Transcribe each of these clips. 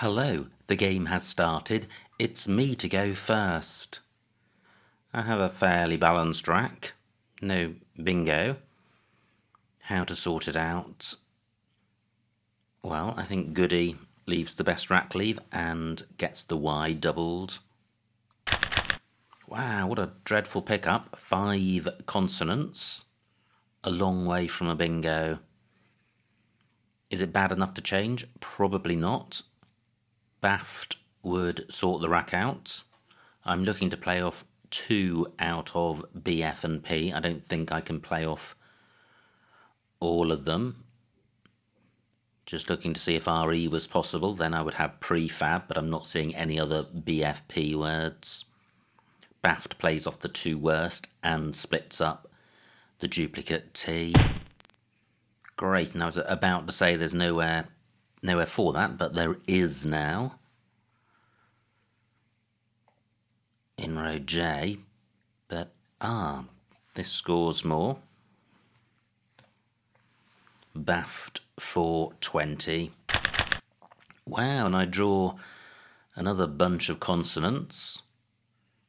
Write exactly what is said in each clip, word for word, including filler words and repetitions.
Hello, the game has started. It's me to go first. I have a fairly balanced rack. No bingo. How to sort it out? Well, I think Goody leaves the best rack leave and gets the Y doubled. Wow, what a dreadful pickup. Five consonants. A long way from a bingo. Is it bad enough to change? Probably not. Baft would sort the rack out. I'm looking to play off two out of B, F and P. I don't think I can play off all of them. Just looking to see if R E was possible, then I would have prefab, but I'm not seeing any other B, F, P words. Baft plays off the two worst and splits up the duplicate T. Great, and I was about to say there's nowhere, nowhere for that, but there is now. In row J, but ah, this scores more. Baft for twenty. Wow, and I draw another bunch of consonants.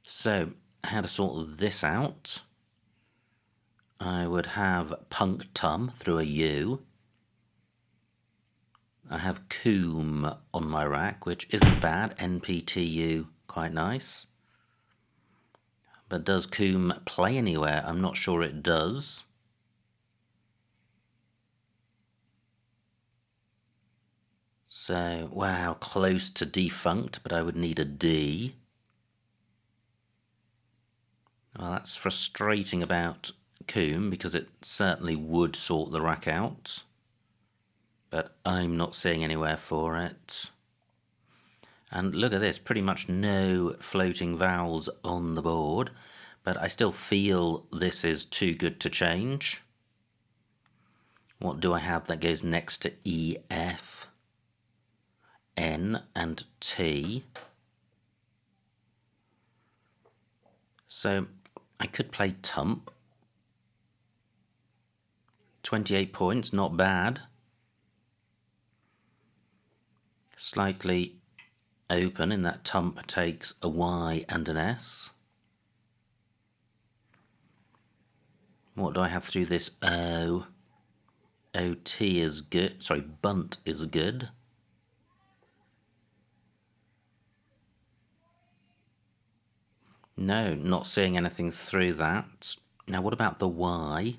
So, how to sort this out? I would have punctum through a U. I have coom on my rack, which isn't bad. N P T U, quite nice. But does coom play anywhere? I'm not sure it does. So, wow, close to defunct, but I would need a D. Well, that's frustrating about coom because it certainly would sort the rack out, but I'm not seeing anywhere for it. And look at this, pretty much no floating vowels on the board, but I still feel this is too good to change. What do I have that goes next to E, F, N and T? So I could play tump. twenty-eight points, not bad. Slightly open in that tump takes a Y and an S. What do I have through this O? O T is good, sorry, bunt is good. No, not seeing anything through that. Now what about the Y?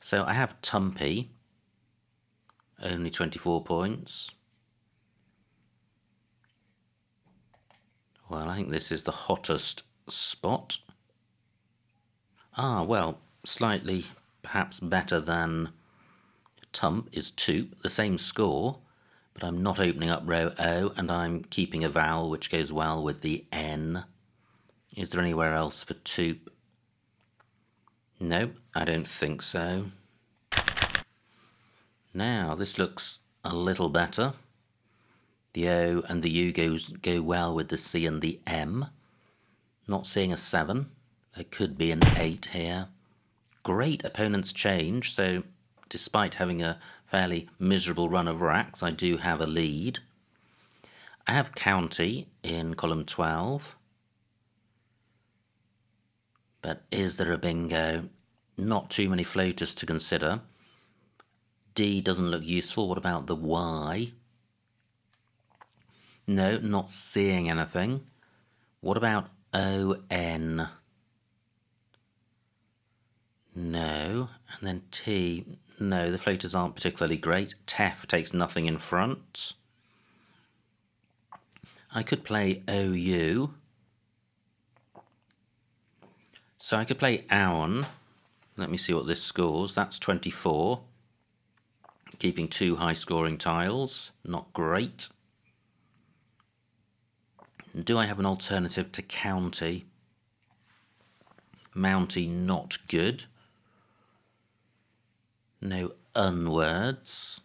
So I have tumpy, only twenty-four points. Well, I think this is the hottest spot. Ah, well, slightly perhaps better than tump is toop, the same score, but I'm not opening up row O and I'm keeping a vowel which goes well with the N. Is there anywhere else for toop? No, I don't think so. Now, this looks a little better. The O and the U goes, go well with the C and the M. Not seeing a seven. There could be an eight here. Great, opponents change, so despite having a fairly miserable run of racks, I do have a lead. I have county in column twelve. But is there a bingo? Not too many floaters to consider. D doesn't look useful. What about the Y? No, not seeing anything. What about O N? No. And then T. No, the floaters aren't particularly great. T E F takes nothing in front. I could play O U. So I could play Aon. Let me see what this scores. That's twenty-four. Keeping two high-scoring tiles. Not great. Do I have an alternative to county? Mounty, not good. No unwords.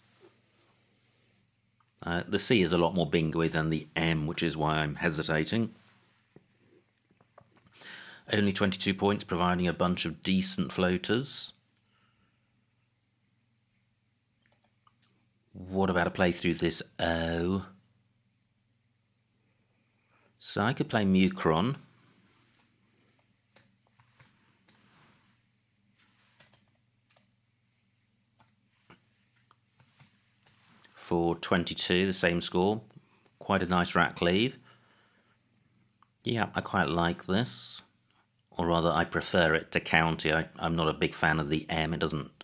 Uh, the C is a lot more bingo-y than the M, which is why I'm hesitating. Only twenty-two points, providing a bunch of decent floaters. What about a play through this O? So I could play Mucron. For twenty-two, the same score. Quite a nice rack cleave. Yeah, I quite like this. Or rather, I prefer it to County. I, I'm not a big fan of the M. It doesn't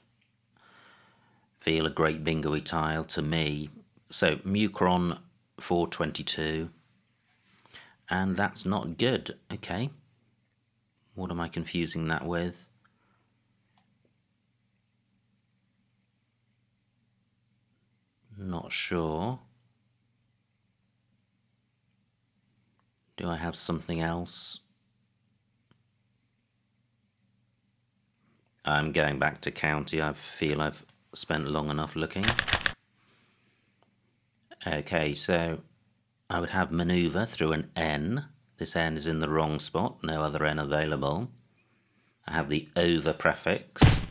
feel a great bingo-y tile to me. So, Mucron four twenty-two. And that's not good. Okay. What am I confusing that with? Not sure. Do I have something else? I'm going back to County. I feel I've spent long enough looking. Okay, so I would have manoeuvre through an N. This N is in the wrong spot, no other N available. I have the over prefix.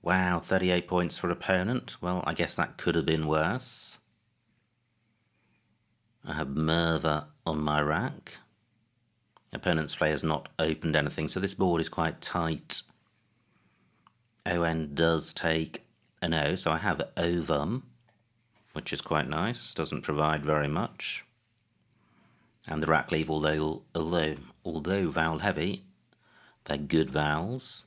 Wow, thirty-eight points for opponent. Well, I guess that could have been worse. I have Merva on my rack. Opponent's player has not opened anything, so this board is quite tight. O N does take an O, so I have Ovum, which is quite nice, doesn't provide very much. And the rack leave, although, although, although vowel heavy, they're good vowels.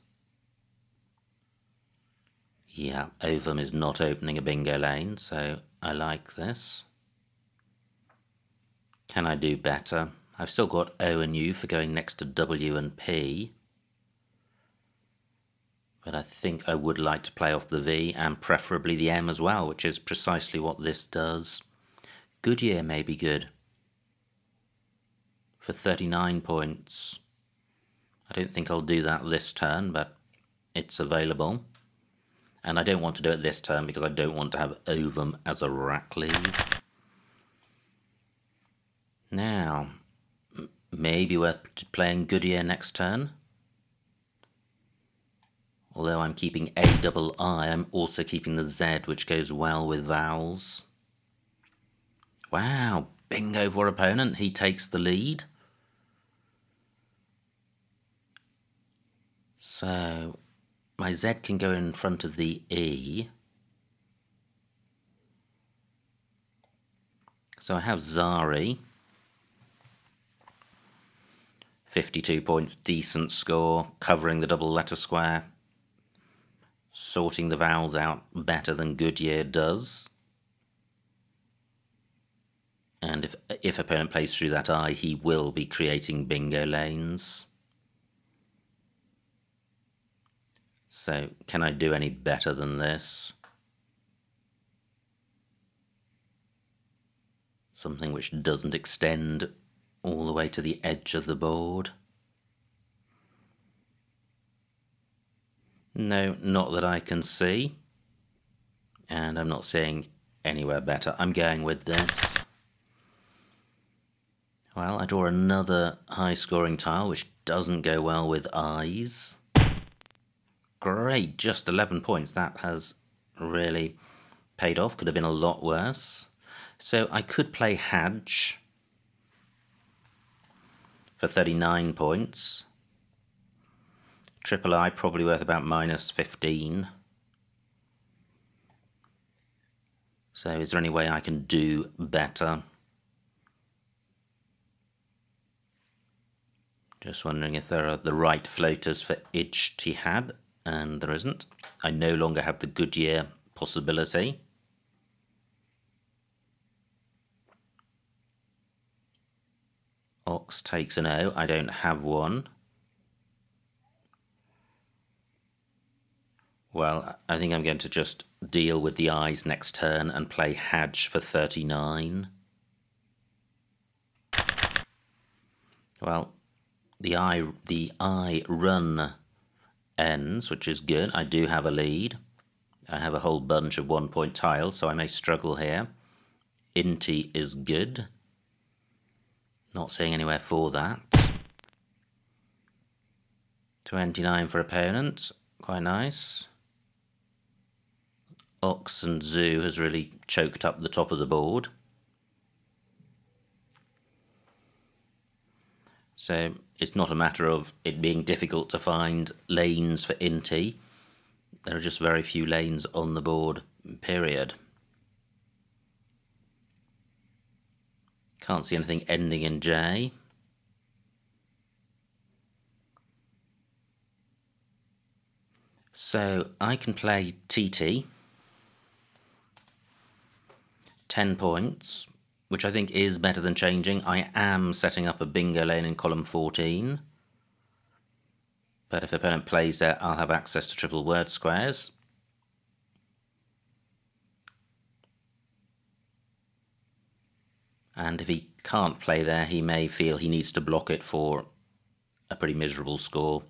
Yeah, Ovum is not opening a bingo lane, so I like this. Can I do better? I've still got O and U for going next to W and P. But I think I would like to play off the V and preferably the M as well, which is precisely what this does. Goodyear may be good for thirty-nine points. I don't think I'll do that this turn, but it's available. And I don't want to do it this turn because I don't want to have Ovum as a rack leave. Now, maybe worth playing Goodyear next turn. Although I'm keeping A double I, I'm also keeping the Z, which goes well with vowels. Wow, bingo for opponent. He takes the lead. So my Z can go in front of the E. So I have Zari. fifty-two points, decent score, covering the double letter square. Sorting the vowels out better than Goodyear does. And if, if opponent plays through that I, he will be creating bingo lanes. So, can I do any better than this? Something which doesn't extend all the way to the edge of the board. No, not that I can see. And I'm not seeing anywhere better. I'm going with this. Well, I draw another high-scoring tile, which doesn't go well with eyes. Great, just eleven points. That has really paid off. Could have been a lot worse. So I could play Hajj for thirty-nine points. Triple I probably worth about minus fifteen. So is there any way I can do better? Just wondering if there are the right floaters for Ijtihad, and there isn't. I no longer have the Goodyear possibility. Ox takes an O, I don't have one. Well, I think I'm going to just deal with the eyes next turn and play Hajj for thirty-nine. Well, the I, the I run ends, which is good. I do have a lead. I have a whole bunch of one-point tiles, so I may struggle here. Inti is good. Not seeing anywhere for that. twenty-nine for opponent. Quite nice. Ox and Zoo has really choked up the top of the board. So it's not a matter of it being difficult to find lanes for in-tee. There are just very few lanes on the board, period. Can't see anything ending in J. So I can play T T, ten points, which I think is better than changing. I am setting up a bingo lane in column fourteen. But if the opponent plays there, I'll have access to triple word squares. And if he can't play there, he may feel he needs to block it for a pretty miserable score.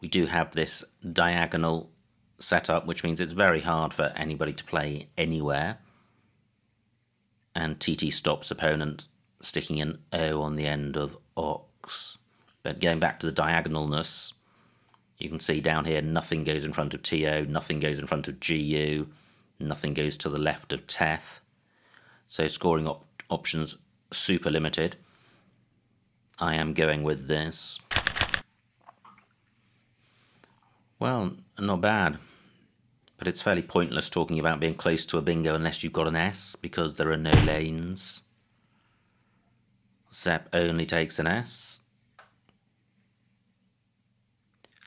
We do have this diagonal setup, which means it's very hard for anybody to play anywhere. And T T stops opponent sticking an O on the end of ox. But going back to the diagonalness, you can see down here nothing goes in front of T O, nothing goes in front of G U, nothing goes to the left of T E F. So scoring op options super limited. I am going with this. Well, not bad. But it's fairly pointless talking about being close to a bingo unless you've got an S, because there are no lanes. Sepp only takes an S.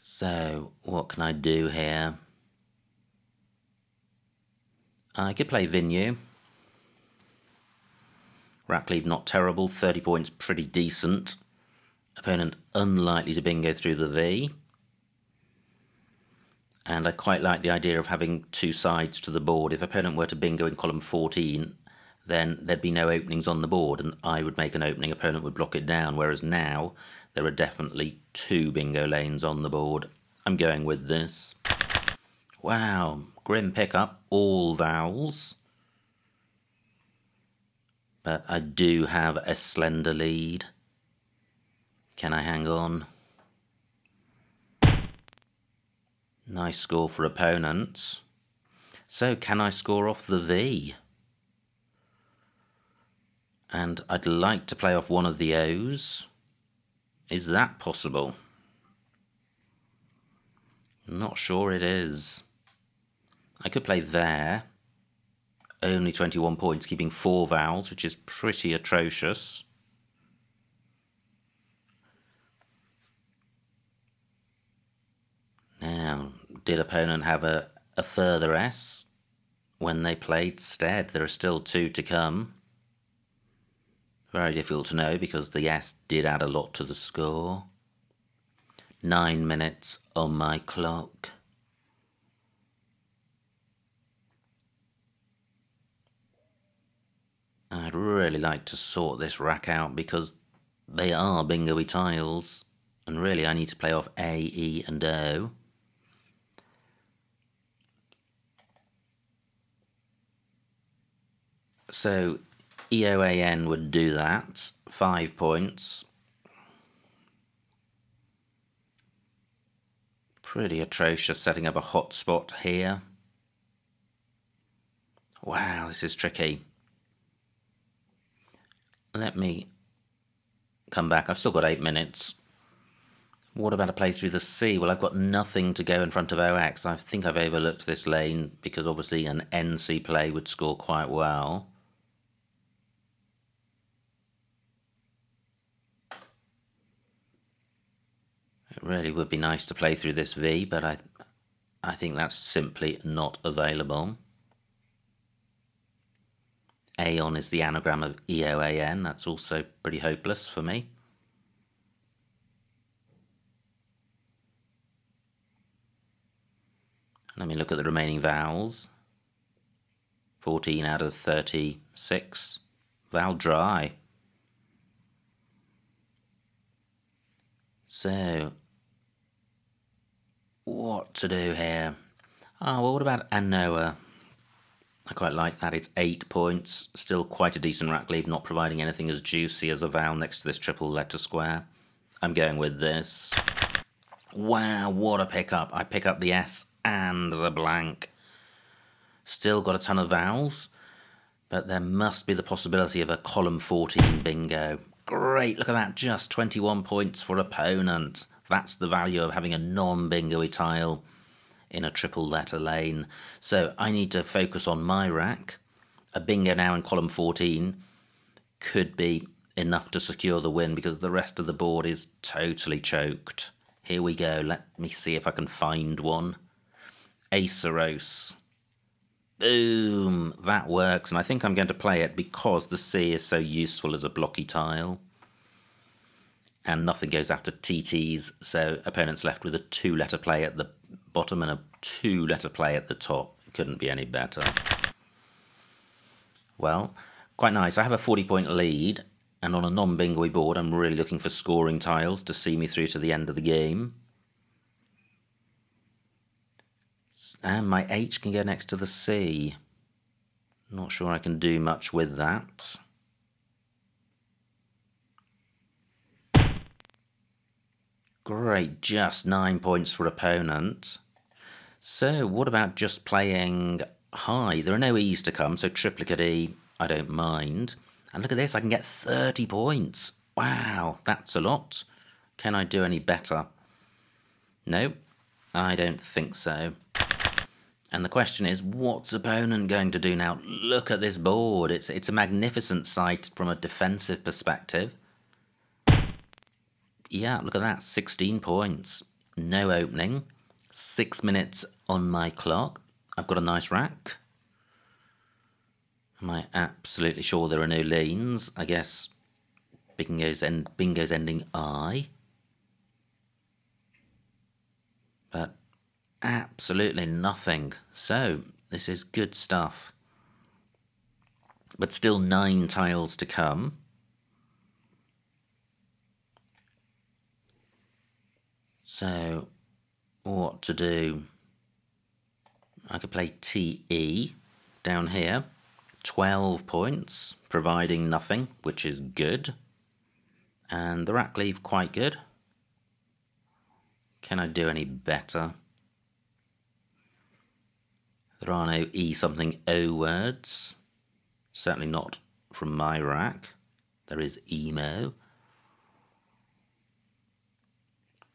So, what can I do here? I could play Vigneault. Ratcliffe not terrible, thirty points pretty decent. Opponent unlikely to bingo through the V. And I quite like the idea of having two sides to the board. If opponent were to bingo in column fourteen, then there'd be no openings on the board, and I would make an opening, opponent would block it down, whereas now there are definitely two bingo lanes on the board. I'm going with this. Wow, grim pickup, all vowels. But I do have a slender lead. Can I hang on? Nice score for opponents. So can I score off the V? And I'd like to play off one of the O's. Is that possible? Not sure it is. I could play there. Only twenty-one points, keeping four vowels, which is pretty atrocious. Now, did opponent have a, a further S when they played Stead? There are still two to come. Very difficult to know because the S did add a lot to the score. Nine minutes on my clock. I'd really like to sort this rack out because they are bingo-y tiles, and really I need to play off A, E and O. So E O A N would do that, five points. Pretty atrocious setting up a hot spot here. Wow, this is tricky. Let me come back. I've still got eight minutes. What about a play through the C? Well, I've got nothing to go in front of O X. I think I've overlooked this lane because obviously an N C play would score quite well. It really would be nice to play through this V, but I, I think that's simply not available. Aeon is the anagram of E O A N. That's also pretty hopeless for me. Let me look at the remaining vowels. fourteen out of thirty-six. Vowel dry. So, what to do here? Oh, well, what about Anoa? I quite like that. It's eight points. Still quite a decent rack lead, not providing anything as juicy as a vowel next to this triple letter square. I'm going with this. Wow, what a pickup. I pick up the S and the blank. Still got a ton of vowels, but there must be the possibility of a column fourteen bingo. Great, look at that, just twenty-one points for opponent. That's the value of having a non-bingoey tile in a triple letter lane. So I need to focus on my rack. A bingo now in column fourteen could be enough to secure the win because the rest of the board is totally choked. Here we go, let me see if I can find one. Aceros. Boom, that works, and I think I'm going to play it because the C is so useful as a blocky tile. And nothing goes after T Ts, so opponent's left with a two-letter play at the bottom and a two-letter play at the top. It couldn't be any better. Well, quite nice. I have a forty-point lead, and on a non-bingoey board, I'm really looking for scoring tiles to see me through to the end of the game. And my H can go next to the C. Not sure I can do much with that. Great, just nine points for opponent. So what about just playing high? There are no E's to come, so triplicate E, I don't mind. And look at this, I can get thirty points. Wow, that's a lot. Can I do any better? No, I don't think so. And the question is, what's opponent going to do now? Look at this board. It's, it's a magnificent sight from a defensive perspective. Yeah, look at that, sixteen points. No opening. Six minutes on my clock. I've got a nice rack. Am I absolutely sure there are no lanes? I guess bingo's, end, bingo's ending I. But absolutely nothing. So this is good stuff. But still nine tiles to come. So what to do? I could play T E down here. twelve points, providing nothing, which is good. And the rack leave quite good. Can I do any better? There are no E something O words. Certainly not from my rack. There is emo.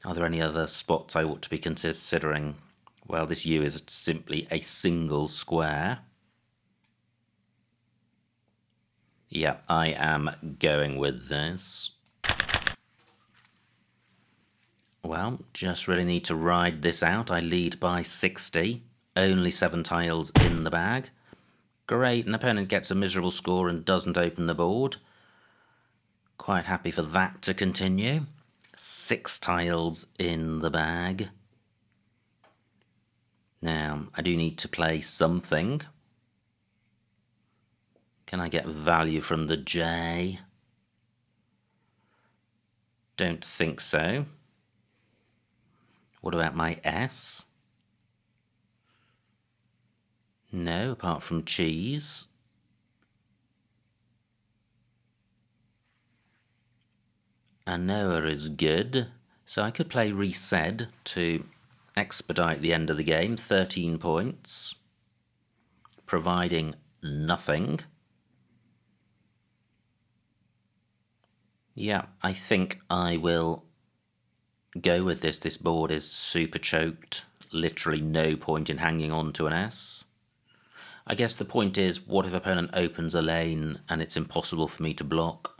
Are there any other spots I ought to be considering? Well, this U is simply a single square. Yeah, I am going with this. Well, just really need to ride this out. I lead by sixty. Only seven tiles in the bag. Great, an opponent gets a miserable score and doesn't open the board. Quite happy for that to continue. Six tiles in the bag. Now, I do need to play something. Can I get value from the J? Don't think so. What about my S? No, apart from cheese. Anoa is good. So I could play reset to expedite the end of the game. thirteen points. Providing nothing. Yeah, I think I will go with this. This board is super choked. Literally no point in hanging on to an S. I guess the point is, what if opponent opens a lane and it's impossible for me to block?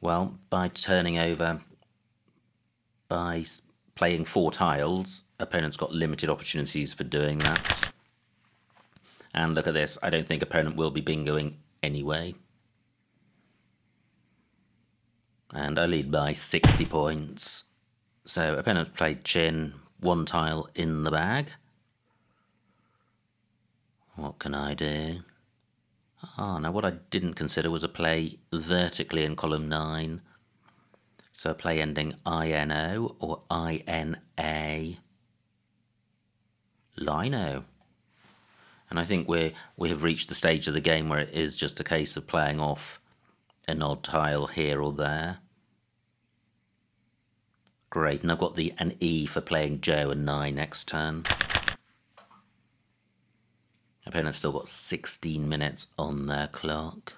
Well, by turning over, by playing four tiles, opponent's got limited opportunities for doing that. And look at this, I don't think opponent will be bingoing anyway. And I lead by sixty points. So opponent played chin, one tile in the bag. What can I do? Ah, now what I didn't consider was a play vertically in column nine. So a play ending I N O or I N A. Lino. And I think we're, we have reached the stage of the game where it is just a case of playing off an odd tile here or there. Great, and I've got the an E for playing Joe and nine next turn. Opponent's still got sixteen minutes on their clock.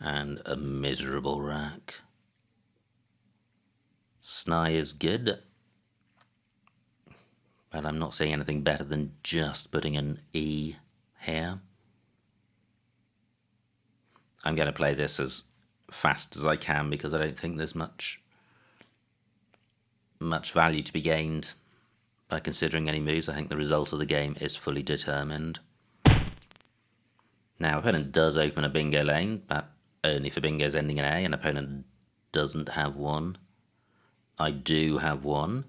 and a miserable rack. Snai is good, but I'm not seeing anything better than just putting an E here. I'm going to play this as fast as I can because I don't think there's much much value to be gained by considering any moves. I think the result of the game is fully determined. Now, opponent does open a bingo lane, but only for bingos ending in A, and opponent doesn't have one. I do have one.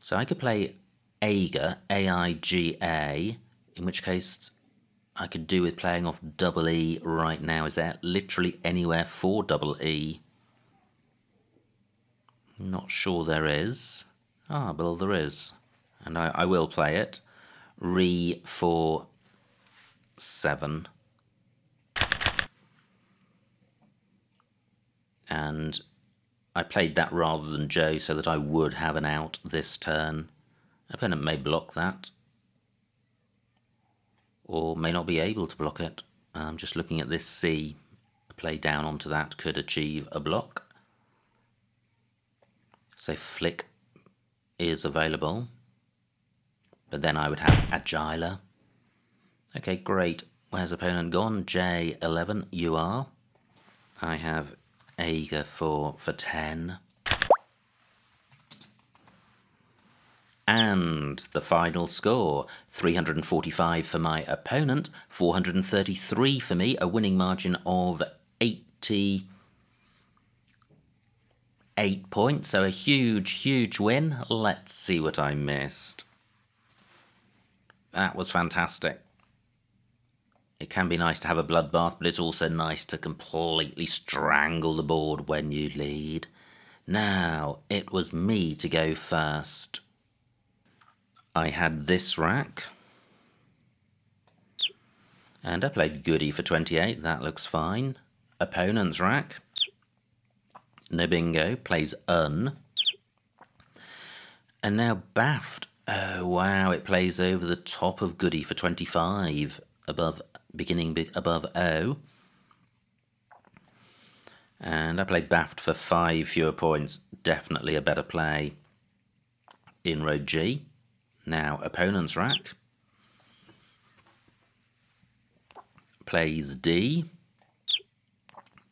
So I could play Aiga, A I G A, in which case I could do with playing off double E right now. Is there literally anywhere for double E? Not sure there is. Ah, well, there is. And I, I will play it. Re for seven. And I played that rather than Joe so that I would have an out this turn. Opponent may block that, or may not be able to block it. Um, just looking at this C, a play down onto that could achieve a block. So flick is available, but then I would have Agila. Okay, great. Where's opponent gone? J eleven, you are. I have Aiga for, for ten. And the final score, three hundred forty-five for my opponent, four hundred thirty-three for me, a winning margin of eighty-eight points. So a huge, huge win. Let's see what I missed. That was fantastic. It can be nice to have a bloodbath, but it's also nice to completely strangle the board when you lead. Now, it was me to go first. I had this rack, and I played Goody for twenty-eight, that looks fine. Opponent's rack, no bingo, plays Un. And now Baft, oh wow, it plays over the top of Goody for twenty-five, above, beginning above O. And I played Baft for five fewer points, definitely a better play. Inroad G. Now, opponent's rack plays D,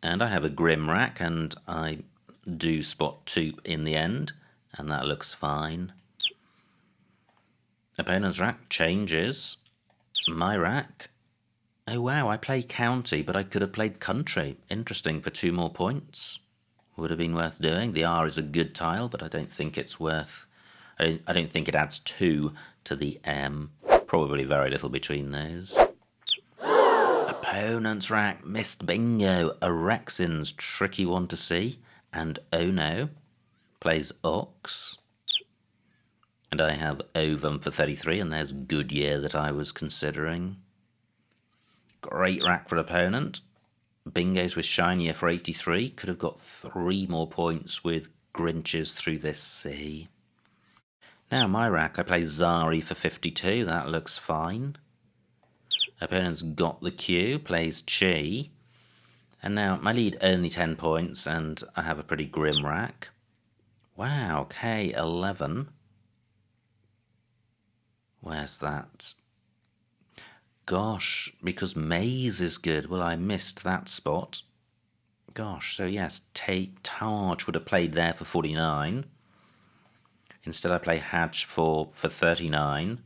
and I have a grim rack, and I do spot two in the end, and that looks fine. Opponent's rack changes. My rack, oh wow, I play county, but I could have played country. Interesting, for two more points. Would have been worth doing. The R is a good tile, but I don't think it's worth... I don't, I don't think it adds two to the M. Probably very little between those. Opponent's rack, missed bingo. Erexin's, tricky one to see. And Oh No plays Ox. And I have Ovum for thirty-three, and there's Goodyear that I was considering. Great rack for opponent. Bingos with Shinier for eighty-three. Could have got three more points with Grinches through this C. Now my rack, I play Zari for fifty-two, that looks fine. Opponent's got the Q, plays Chi. And now my lead only ten points, and I have a pretty grim rack. Wow, K eleven. Where's that? Gosh, because Maze is good. Well, I missed that spot. Gosh, so yes, Taj would have played there for forty-nine. Instead I play Hatch for, for thirty-nine.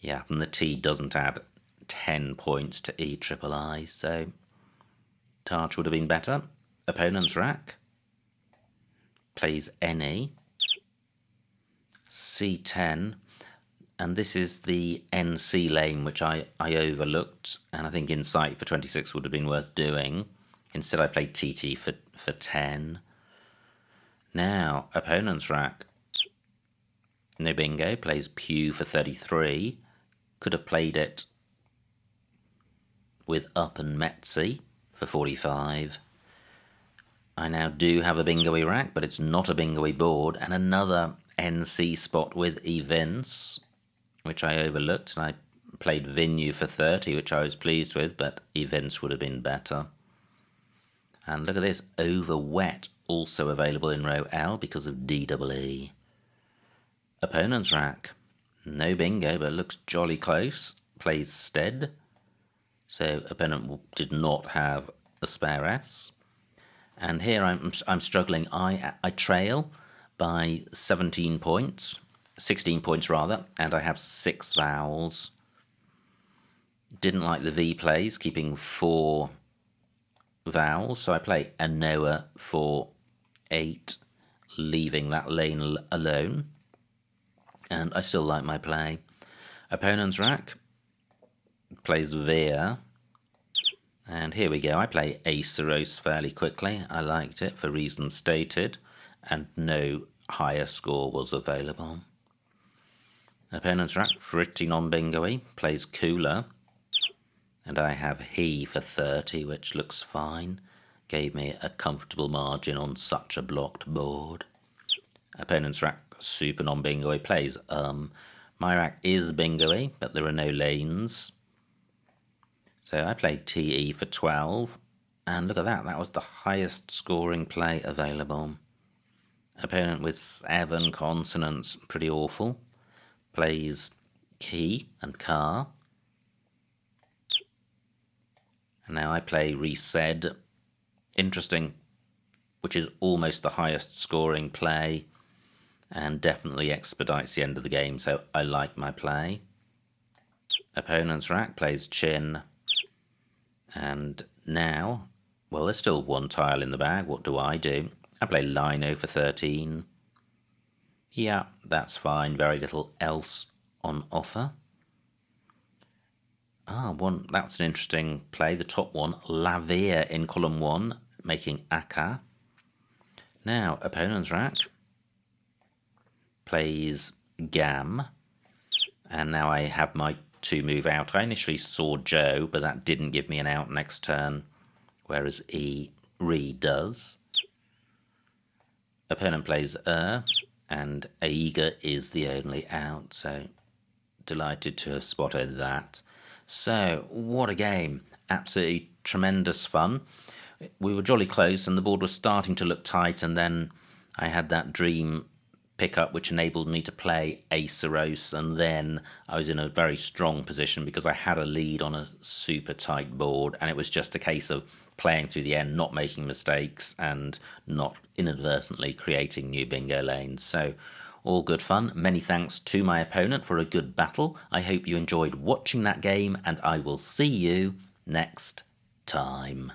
Yeah, and the T doesn't add ten points to E triple I, so Tarch would have been better. Opponent's rack plays N E. C ten. And this is the N C lane, which I, I overlooked, and I think Insight for twenty-six would have been worth doing. Instead I play T T for, for ten. Now, opponent's rack, no bingo, plays Pew for thirty-three. Could have played it with Up and Metzi for forty-five. I now do have a bingoey rack, but it's not a bingoey board, and another N C spot with Evince, which I overlooked, and I played Venue for thirty, which I was pleased with, but Events would have been better. And look at this, Over Wet, also available in row L because of D E E. Opponent's Rack, no bingo, but looks jolly close, plays Stead. So opponent did not have a spare S. And here I'm, I'm struggling. I, I trail by seventeen points, sixteen points rather, and I have six vowels. Didn't like the V plays, keeping four vowels, so I play Anoa for eight, leaving that lane alone. And I still like my play. Opponent's Rack plays Veer. And here we go, I play Ace Rose fairly quickly. I liked it for reasons stated, and no higher score was available. Opponent's Rack, pretty non-bingoy, plays Cooler. And I have He for thirty, which looks fine. Gave me a comfortable margin on such a blocked board. Opponent's Rack, super non-bingoy, plays Um. My rack is bingoy, but there are no lanes. So I played T E for twelve, and look at that, that was the highest scoring play available. Opponent with seven consonants, pretty awful, plays Key and Car. And now I play Resaid, interesting, which is almost the highest scoring play, and definitely expedites the end of the game, so I like my play. Opponent's Rack plays Chin. And now, well, there's still one tile in the bag. What do I do? I play Lino for thirteen. Yeah, that's fine. Very little else on offer. Ah, one, that's an interesting play. The top one, Lavere in column one, making Aka. Now, Opponent's Rack plays Gam. And now I have my to move out. I initially saw Joe, but that didn't give me an out next turn, whereas E Re does. Opponent plays Er, and Aiga is the only out, so delighted to have spotted that. So what a game, absolutely tremendous fun. We were jolly close and the board was starting to look tight, and then I had that dream pickup which enabled me to play Ace Rose, and then I was in a very strong position because I had a lead on a super tight board, and it was just a case of playing through the end, not making mistakes and not inadvertently creating new bingo lanes. So all good fun. Many thanks to my opponent for a good battle. I hope you enjoyed watching that game, and I will see you next time.